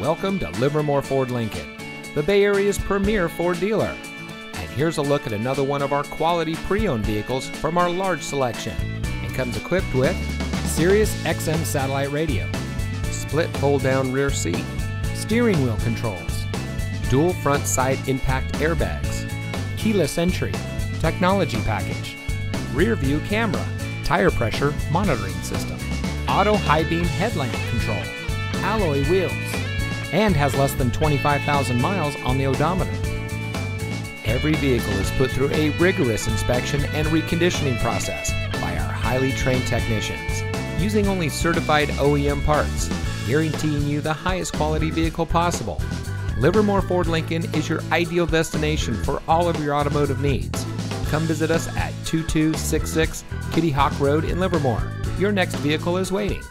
Welcome to Livermore Ford Lincoln, the Bay Area's premier Ford dealer. And here's a look at another one of our quality pre-owned vehicles from our large selection. It comes equipped with Sirius XM satellite radio, split fold-down rear seat, steering wheel controls, dual front side impact airbags, keyless entry, technology package, rear view camera, tire pressure monitoring system, auto high beam headlamp control, alloy wheels, and has less than 25,000 miles on the odometer. Every vehicle is put through a rigorous inspection and reconditioning process by our highly trained technicians, using only certified OEM parts, guaranteeing you the highest quality vehicle possible. Livermore Ford Lincoln is your ideal destination for all of your automotive needs. Come visit us at 2266 Kitty Hawk Road in Livermore. Your next vehicle is waiting.